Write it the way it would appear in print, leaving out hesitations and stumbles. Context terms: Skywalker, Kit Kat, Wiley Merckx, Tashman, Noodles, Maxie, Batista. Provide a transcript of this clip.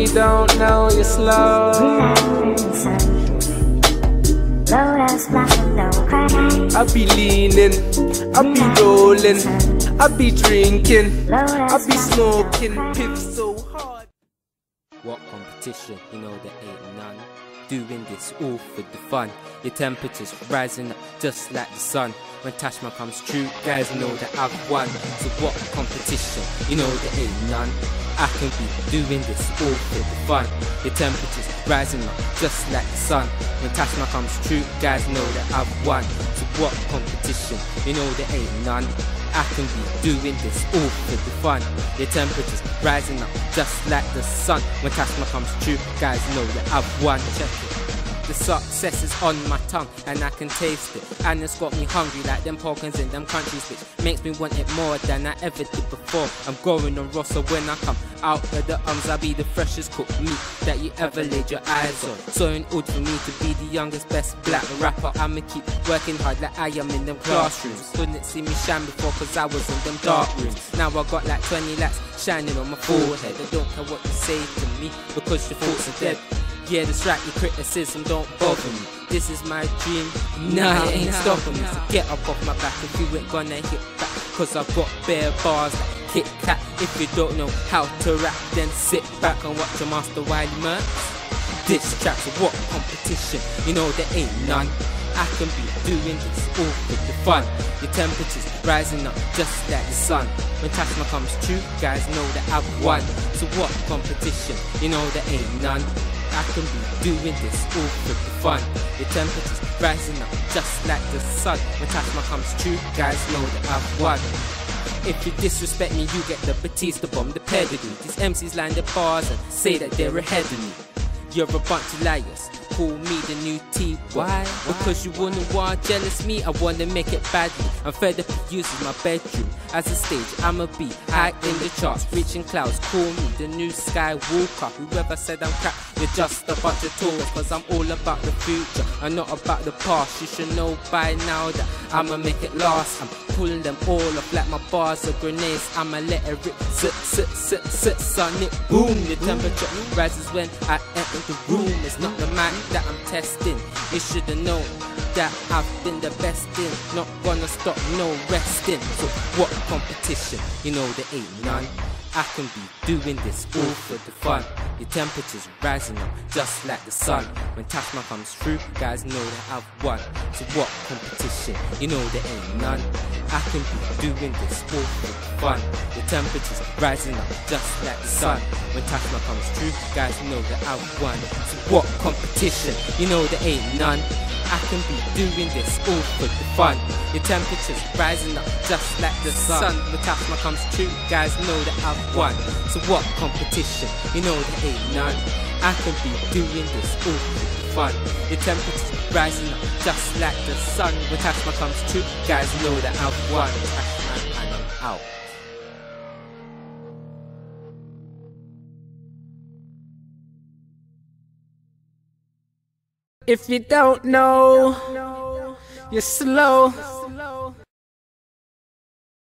you don't know, you're slow. I be leaning, I be rolling, I be drinking, I be smoking pips so hard. What competition, you know there ain't none. Doing this all for the fun. Your temperature's rising up just like the sun. When Tashman comes true, guys know that I've won. So what competition, you know there ain't none. I can be doing this all for the fun. Your temperature's rising up just like the sun. When Tashman comes true, guys know that I've won. So what competition, you know there ain't none. I can be doing this all for the fun. Your temperature's rising up just like the sun. When Tashman comes true, guys know that I've won. Check it. The success is on my tongue and I can taste it, and it's got me hungry like them porkins in them countries, which makes me want it more than I ever did before. I'm growing on raw, so when I come out of the I'll be the freshest cooked meat that you ever laid your eyes on. So in order for me to be the youngest best black rapper, I'ma keep working hard like I am in them classrooms. Couldn't see me shine before cause I was in them dark rooms. Now I got like 20 laps shining on my forehead. I don't care what you say to me because your thoughts are dead. Yeah, that's right, your criticism don't bother me. This is my dream, nah, it ain't stopping me. So get up off my back if you ain't gonna hit back. Cause I've got bare bars like Kit Kat. If you don't know how to rap, then sit back and watch your master Wiley Merckx. This track's what competition, you know there ain't none. I can be doing this all with the fun. Your temperature's rising up just like the sun. When Tashman comes true, guys know that I've won. So what competition, you know there ain't none. I can be doing this all for the fun. Your temperature's rising up just like the sun. When Tashman comes true, guys know that I've won. If you disrespect me, you get the Batista bomb, the pedigree. These MCs line their bars and say that they're ahead of me. You're a bunch of liars. Call me the new T. Why? Because you wouldn't want jealous me. I wanna make it badly. I'm fed up of using my bedroom as a stage. I'ma be high in the charts, reaching clouds. Call me the new Skywalker. Whoever said I'm crap, you're just a bunch of tourists. Cause I'm all about the future and not about the past. You should know by now that I'ma make it last. I'm pulling them all up like my bars of grenades. I'ma let it rip, sonic boom. Your temperature rises when I enter the room. It's not the mic that I'm testing, you should've known that I've been the best in. Not gonna stop, no resting. So what competition, you know there ain't none. I can be doing this all for the fun. Your temperature's rising up just like the sun. When Tashman comes through, guys know that I've won. So what competition, you know there ain't none. I can be doing this all for the fun. Your temperature's rising up just like the sun. When Tashman comes through, guys know that I've won. So what competition, you know there ain't none. I can be doing this all for the fun. Your temperature's rising up just like the sun. When Tashman comes true, guys know that I've won. So what competition, you know there ain't none. I can be doing this all for the fun. Your temperature's rising up just like the sun. When Tashman comes true, guys know that I've won. Tashman and I'm out. If you don't know, you're slow.